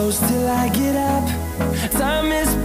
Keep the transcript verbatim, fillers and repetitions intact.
close till I get up. Time is barely